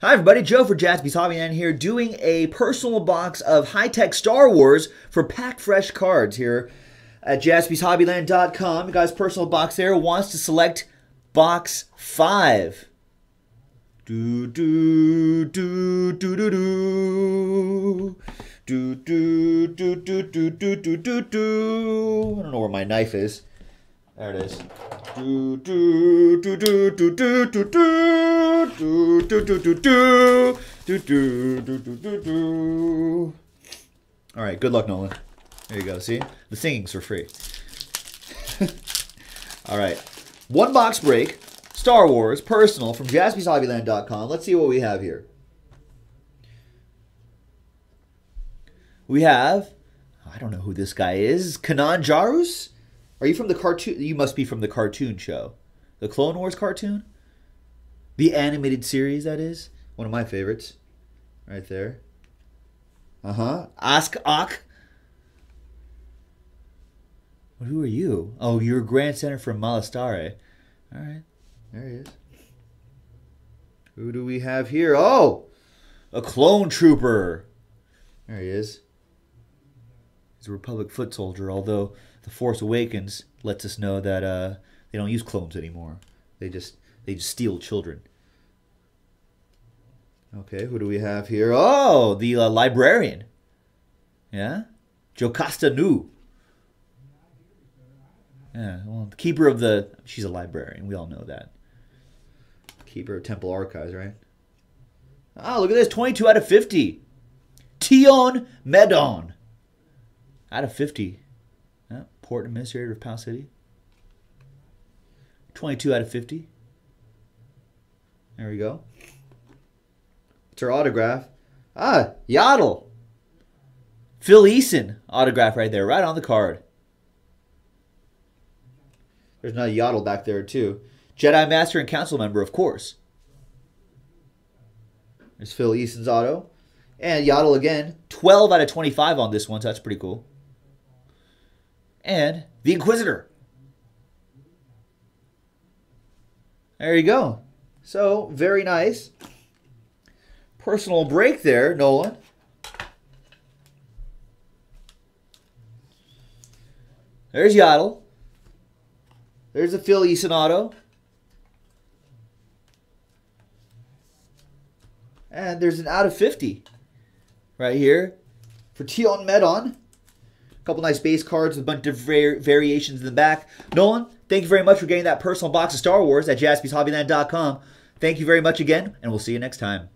Hi everybody, Joe for Jaspy's Hobbyland here, doing a personal box of high-tech Star Wars for pack fresh cards here at jaspyshobbyland.com. You guys, personal box there wants to select box 5. Do do do do do do do do do do do do do do. I don't know where my knife is. There it is. Do do do do do do do do do do do do do do. All right, good luck, Nolan. There you go. See, the singing's for free. All right, one box break. Star Wars personal from jaspyshobbyland.com. Let's see what we have here. We have, I don't know who this guy is. Kanan Jarrus. Are you from the cartoon? You must be from the cartoon show. The Clone Wars cartoon? The animated series, that is. One of my favorites. Right there. Uh-huh. Ask Ak. Well, who are you? Oh, you're Grand Center from Malastare. All right. There he is. Who do we have here? Oh! A clone trooper. There he is. He's a Republic foot soldier, although The Force Awakens lets us know that they don't use clones anymore. They just steal children. Okay, who do we have here? Oh, the librarian. Yeah, Jocasta Nu. Yeah, well, the keeper of the. She's a librarian. We all know that. Keeper of temple archives, right? Ah, look at this. 22 out of 50. Tion Medon. Out of 50. Port Administrator of Pau City. 22 out of 50. There we go. It's her autograph. Ah, Yaddle. Phil Eason autograph right there, right on the card. There's another Yaddle back there too. Jedi Master and Council Member, of course. There's Phil Eason's auto. And Yaddle again. 12 out of 25 on this one, so that's pretty cool. And the Inquisitor. There you go. So, very nice. Personal break there, Nolan. There's Yaddle. There's the Phil Eason auto. And there's an out of 50 right here for Tion Medon. Couple nice base cards with a bunch of variations in the back. Nolan, thank you very much for getting that personal box of Star Wars at jaspyshobbyland.com. Thank you very much again, and we'll see you next time.